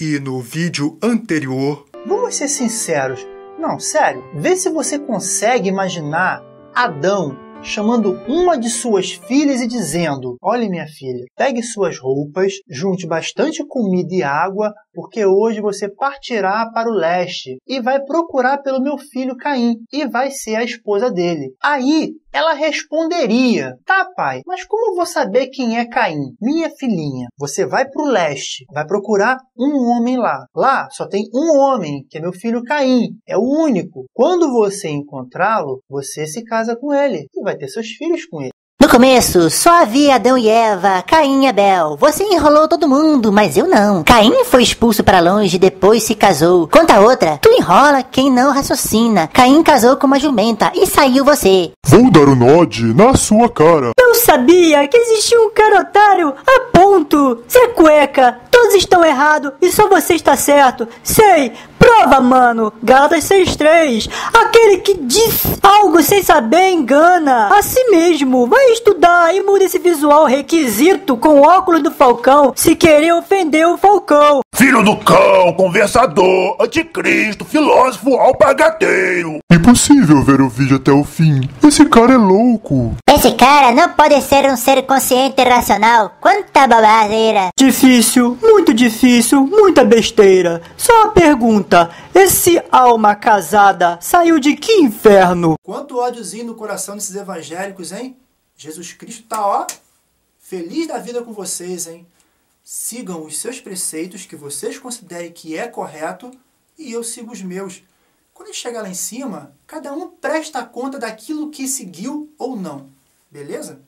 E no vídeo anterior... Vamos ser sinceros. Não, sério. Vê se você consegue imaginar Adão chamando uma de suas filhas e dizendo: olhe, minha filha, pegue suas roupas, junte bastante comida e água, porque hoje você partirá para o leste e vai procurar pelo meu filho Caim e vai ser a esposa dele. Aí ela responderia: tá, pai, mas como eu vou saber quem é Caim? Minha filhinha, você vai para o leste, vai procurar um homem lá. Lá só tem um homem, que é meu filho Caim. É o único. Quando você encontrá-lo, você se casa com ele e vai ter seus filhos com ele. No começo, só havia Adão e Eva, Caim e Abel. Você enrolou todo mundo, mas eu não. Caim foi expulso para longe e depois se casou. Conta outra. Tu enrola quem não raciocina. Caim casou com uma jumenta e saiu você. Vou dar um nod na sua cara. Eu sabia que existia um cara otário a ponto. Zé Cueca, todos estão errados e só você está certo. Sei. Prova, mano. Gálatas 6:3. Aquele que diz algo sem saber engana a si mesmo. Vai estudar e muda esse visual requisito com o óculos do Falcão se querer ofender o Falcão. Filho do cão, conversador, anticristo, filósofo, alpagateiro. Impossível ver o vídeo até o fim. Esse cara é louco. Esse cara não pode ser um ser consciente e racional. Quanta babadeira. Difícil, muita besteira. Só uma pergunta. Esse alma casada saiu de que inferno? Quanto ódiozinho no coração desses evangélicos, hein? Jesus Cristo tá, ó, feliz da vida com vocês, hein? Sigam os seus preceitos que vocês considerem que é correto e eu sigo os meus. Quando a gente chegar lá em cima, cada um presta conta daquilo que seguiu ou não. Beleza?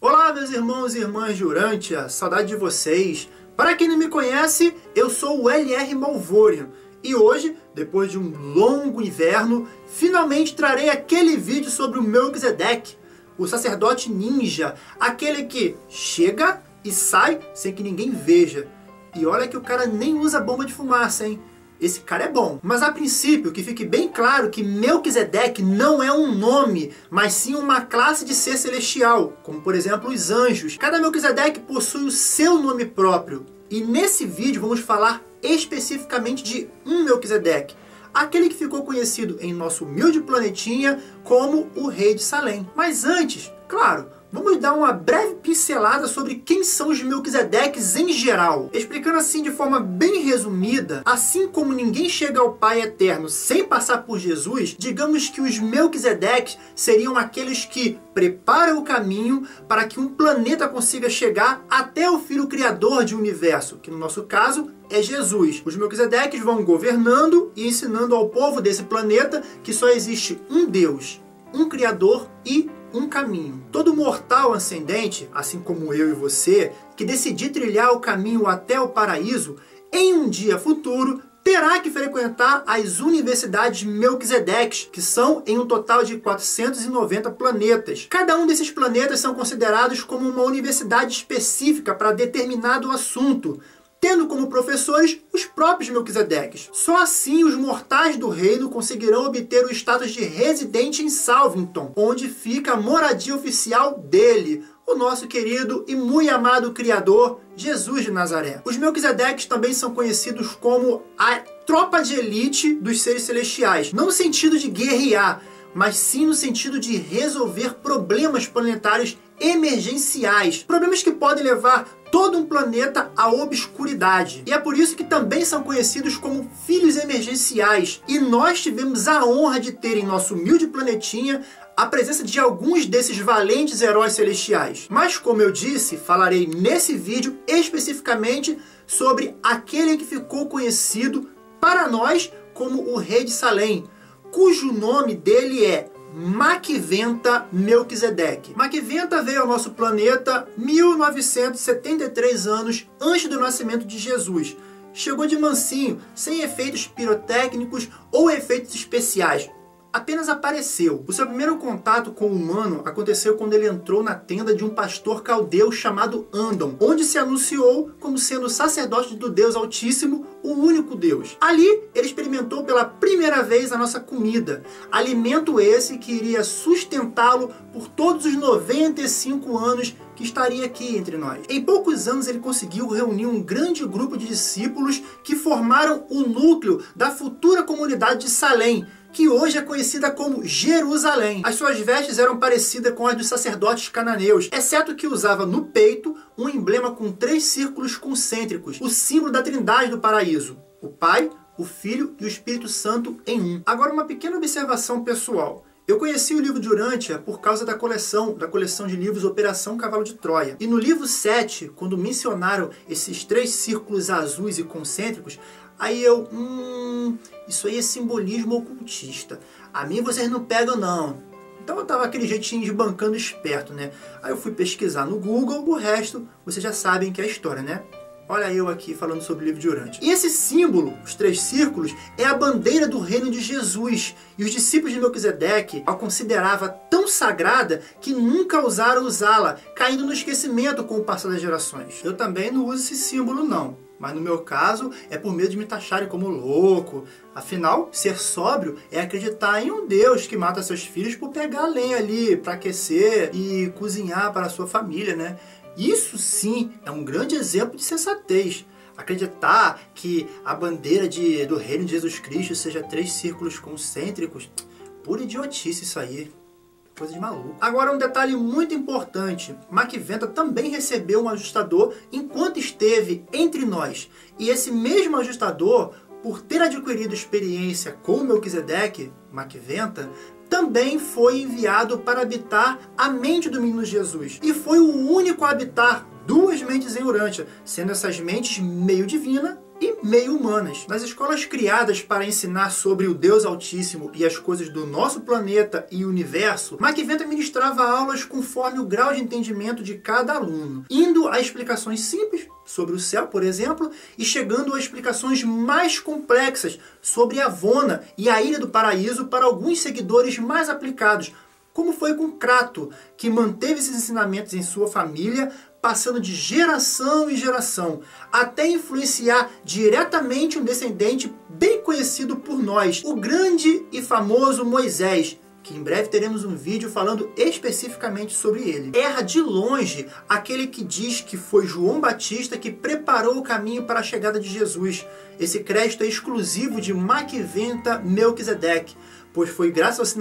Olá, meus irmãos e irmãs de Urântia, saudade de vocês. Para quem não me conhece, eu sou o L.R. Malvore e hoje, depois de um longo inverno, finalmente trarei aquele vídeo sobre o Melquisedeque, o sacerdote ninja, aquele que chega e sai sem que ninguém veja. E olha que o cara nem usa bomba de fumaça, hein? Esse cara é bom. Mas a princípio, que fique bem claro que Melquisedeque não é um nome, mas sim uma classe de ser celestial, como por exemplo os anjos. Cada Melquisedeque possui o seu nome próprio. E nesse vídeo vamos falar especificamente de um Melquisedeque, aquele que ficou conhecido em nosso humilde planetinha como o Rei de Salém. Mas antes, claro, vamos dar uma breve pincelada sobre quem são os Melquisedeques em geral, explicando assim de forma bem resumida. Assim como ninguém chega ao Pai Eterno sem passar por Jesus, digamos que os Melquisedeques seriam aqueles que preparam o caminho para que um planeta consiga chegar até o Filho Criador de um universo, que no nosso caso é Jesus. Os Melquisedeques vão governando e ensinando ao povo desse planeta que só existe um Deus, um Criador e um caminho. Todo mortal ascendente, assim como eu e você, que decidir trilhar o caminho até o paraíso, em um dia futuro, terá que frequentar as universidades Melquisedeques, que são em um total de 490 planetas. Cada um desses planetas são considerados como uma universidade específica para determinado assunto, tendo como professores os próprios Melquisedeques. Só assim os mortais do reino conseguirão obter o status de residente em Salvington, onde fica a moradia oficial dele, o nosso querido e muito amado Criador, Jesus de Nazaré. Os Melquisedeques também são conhecidos como a tropa de elite dos seres celestiais, não no sentido de guerrear, mas sim no sentido de resolver problemas planetários emergenciais, problemas que podem levar todo um planeta à obscuridade. E é por isso que também são conhecidos como filhos emergenciais. E nós tivemos a honra de ter em nosso humilde planetinha a presença de alguns desses valentes heróis celestiais. Mas como eu disse, falarei nesse vídeo especificamente sobre aquele que ficou conhecido para nós como o Rei de Salém, cujo nome dele é Machiventa Melquisedeque. Machiventa veio ao nosso planeta 1973 anos antes do nascimento de Jesus. Chegou de mansinho, sem efeitos pirotécnicos ou efeitos especiais. apenas apareceu. O seu primeiro contato com o humano aconteceu quando ele entrou na tenda de um pastor caldeu chamado Andon, onde se anunciou como sendo sacerdote do Deus Altíssimo, o único Deus. Ali, ele experimentou pela primeira vez a nossa comida, alimento esse que iria sustentá-lo por todos os 95 anos que estaria aqui entre nós. Em poucos anos ele conseguiu reunir um grande grupo de discípulos que formaram o núcleo da futura comunidade de Salém, que hoje é conhecida como Jerusalém. As suas vestes eram parecidas com as dos sacerdotes cananeus, exceto que usava no peito um emblema com 3 círculos concêntricos, o símbolo da Trindade do Paraíso, o Pai, o Filho e o Espírito Santo em um. Agora uma pequena observação pessoal. Eu conheci o livro de Urântia por causa da coleção de livros Operação Cavalo de Troia. E no livro 7, quando mencionaram esses 3 círculos azuis e concêntricos, aí eu, isso aí é simbolismo ocultista. A mim vocês não pegam, não. Então eu tava aquele jeitinho de bancando esperto, né? Aí eu fui pesquisar no Google, o resto vocês já sabem que é a história, né? Olha eu aqui falando sobre o livro de Urântia. E esse símbolo, os 3 círculos, é a bandeira do reino de Jesus. E os discípulos de Melquisedeque a considerava tão sagrada que nunca ousaram usá-la, caindo no esquecimento com o passar das gerações. Eu também não uso esse símbolo, não. Mas no meu caso, é por medo de me taxarem como louco. Afinal, ser sóbrio é acreditar em um Deus que mata seus filhos por pegar lenha ali, para aquecer e cozinhar para a sua família, né? Isso sim é um grande exemplo de sensatez. Acreditar que a bandeira do reino de Jesus Cristo seja 3 círculos concêntricos, pura idiotice isso aí. Coisa de maluco. Agora um detalhe muito importante. Machiventa também recebeu um ajustador enquanto esteve entre nós. E esse mesmo ajustador, por ter adquirido experiência com Melquisedeque, Machiventa, também foi enviado para habitar a mente do menino Jesus. E foi o único a habitar 2 mentes em Urântia, sendo essas mentes meio divina e meio humanas. Nas escolas criadas para ensinar sobre o Deus Altíssimo e as coisas do nosso planeta e universo, Machiventa ministrava aulas conforme o grau de entendimento de cada aluno, indo a explicações simples sobre o céu, por exemplo, e chegando a explicações mais complexas sobre a Vona e a Ilha do Paraíso para alguns seguidores mais aplicados, como foi com Krato, que manteve esses ensinamentos em sua família, passando de geração em geração, até influenciar diretamente um descendente bem conhecido por nós, o grande e famoso Moisés, que em breve teremos um vídeo falando especificamente sobre ele. Erra de longe aquele que diz que foi João Batista que preparou o caminho para a chegada de Jesus. Esse crédito é exclusivo de Machiventa Melquisedeque, pois foi graças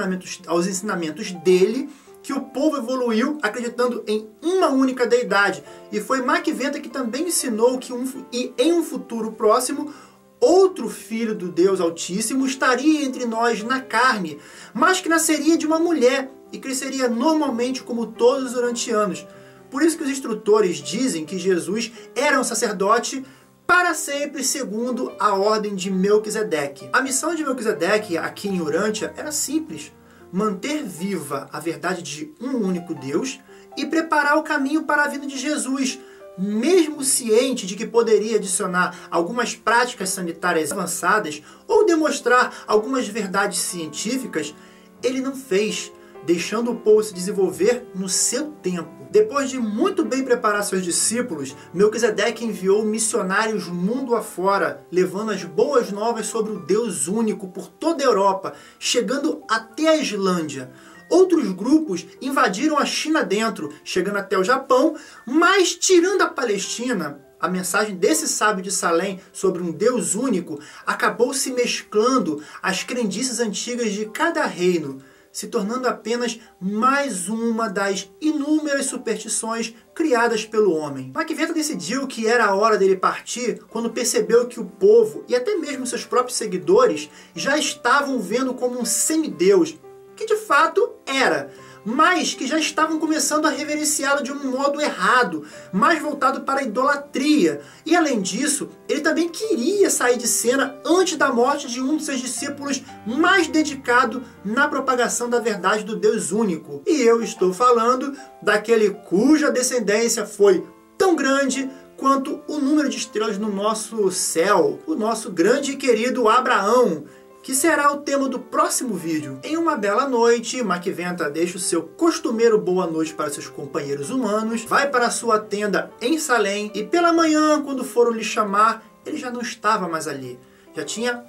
aos ensinamentos dele que o povo evoluiu acreditando em uma única deidade. E foi Machiventa que também ensinou que em um futuro próximo, outro filho do Deus Altíssimo estaria entre nós na carne, mas que nasceria de uma mulher e cresceria normalmente como todos os urantianos. Por isso que os instrutores dizem que Jesus era um sacerdote para sempre segundo a ordem de Melquisedeque. A missão de Melquisedeque aqui em Urântia era simples: manter viva a verdade de um único Deus e preparar o caminho para a vinda de Jesus, mesmo ciente de que poderia adicionar algumas práticas sanitárias avançadas ou demonstrar algumas verdades científicas, ele não fez, deixando o povo se desenvolver no seu tempo. Depois de muito bem preparar seus discípulos, Melquisedeque enviou missionários mundo afora, levando as boas novas sobre o Deus único por toda a Europa, chegando até a Islândia. Outros grupos invadiram a China dentro, chegando até o Japão, mas tirando a Palestina, a mensagem desse sábio de Salém sobre um Deus único acabou se mesclando às crendices antigas de cada reino, se tornando apenas mais uma das inúmeras superstições criadas pelo homem. Machiventa decidiu que era a hora dele partir quando percebeu que o povo, e até mesmo seus próprios seguidores, já estavam vendo como um semideus, que de fato era, mas que já estavam começando a reverenciá-lo de um modo errado, mais voltado para a idolatria. E além disso, ele também queria sair de cena antes da morte de um de seus discípulos mais dedicado na propagação da verdade do Deus único. E eu estou falando daquele cuja descendência foi tão grande quanto o número de estrelas no nosso céu, o nosso grande e querido Abraão, que será o tema do próximo vídeo. Em uma bela noite, Machiventa deixa o seu costumeiro boa noite para seus companheiros humanos, vai para sua tenda em Salém, e pela manhã, quando foram lhe chamar, ele já não estava mais ali. Já tinha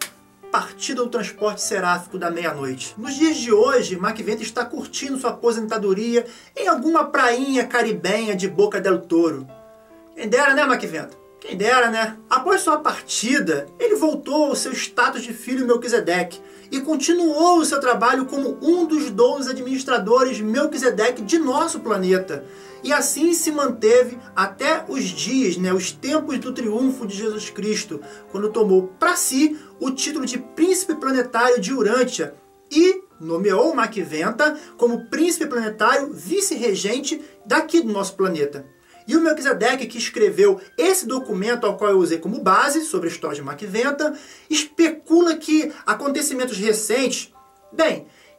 partido do transporte seráfico da meia-noite. Nos dias de hoje, Machiventa está curtindo sua aposentadoria em alguma prainha caribenha de Boca del Toro. Quem dera, né, Machiventa? Quem dera, né? Após sua partida, ele voltou ao seu status de filho Melquisedeque e continuou o seu trabalho como um dos 12 administradores Melquisedeque de nosso planeta. E assim se manteve até os dias, os tempos do triunfo de Jesus Cristo, quando tomou para si o título de príncipe planetário de Urântia e nomeou Machiventa como príncipe planetário vice-regente daqui do nosso planeta. E o Melquisedeque, que escreveu esse documento ao qual eu usei como base sobre a história de Machiventa, especula que acontecimentos recentes,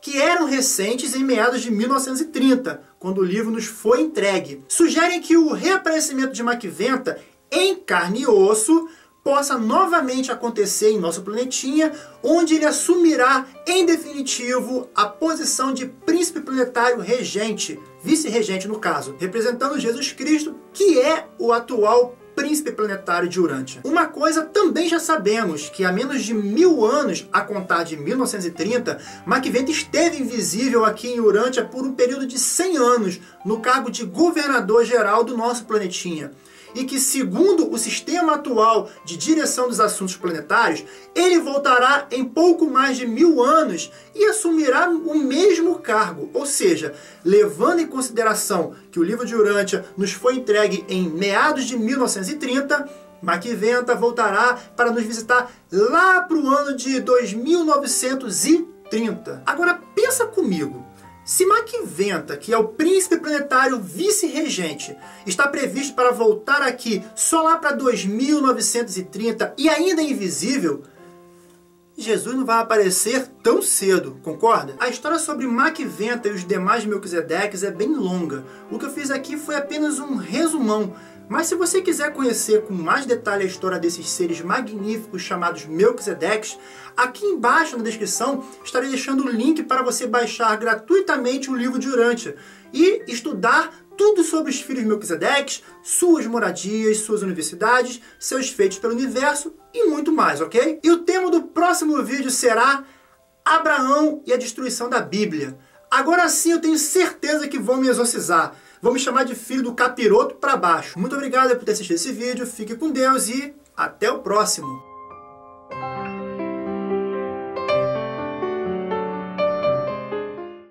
que eram recentes em meados de 1930, quando o livro nos foi entregue, sugerem que o reaparecimento de Machiventa em carne e osso possa novamente acontecer em nosso planetinha, onde ele assumirá, em definitivo, a posição de príncipe planetário regente, vice-regente no caso, representando Jesus Cristo, que é o atual príncipe planetário de Urântia. Uma coisa também já sabemos, que há menos de 1000 anos, a contar de 1930, Machiventa esteve invisível aqui em Urântia por um período de 100 anos, no cargo de governador-geral do nosso planetinha. E que, segundo o sistema atual de direção dos assuntos planetários, ele voltará em pouco mais de 1000 anos e assumirá o mesmo cargo. Ou seja, levando em consideração que o livro de Urântia nos foi entregue em meados de 1930, Machiventa voltará para nos visitar lá para o ano de 2930. Agora, pensa comigo. Se Machiventa, que é o príncipe planetário vice-regente, está previsto para voltar aqui só lá para 2930 e ainda é invisível, Jesus não vai aparecer tão cedo, concorda? A história sobre Machiventa e os demais Melquisedeques é bem longa. O que eu fiz aqui foi apenas um resumão. Mas se você quiser conhecer com mais detalhe a história desses seres magníficos chamados Melquisedeques, aqui embaixo na descrição estarei deixando o link para você baixar gratuitamente o livro de Urântia e estudar tudo sobre os filhos Melquisedeques, suas moradias, suas universidades, seus feitos pelo universo e muito mais, ok? E o tema do próximo vídeo será Abraão e a destruição da Bíblia. Agora sim eu tenho certeza que vão me exorcizar. Vou me chamar de filho do capiroto para baixo. Muito obrigado por ter assistido esse vídeo, fique com Deus e até o próximo!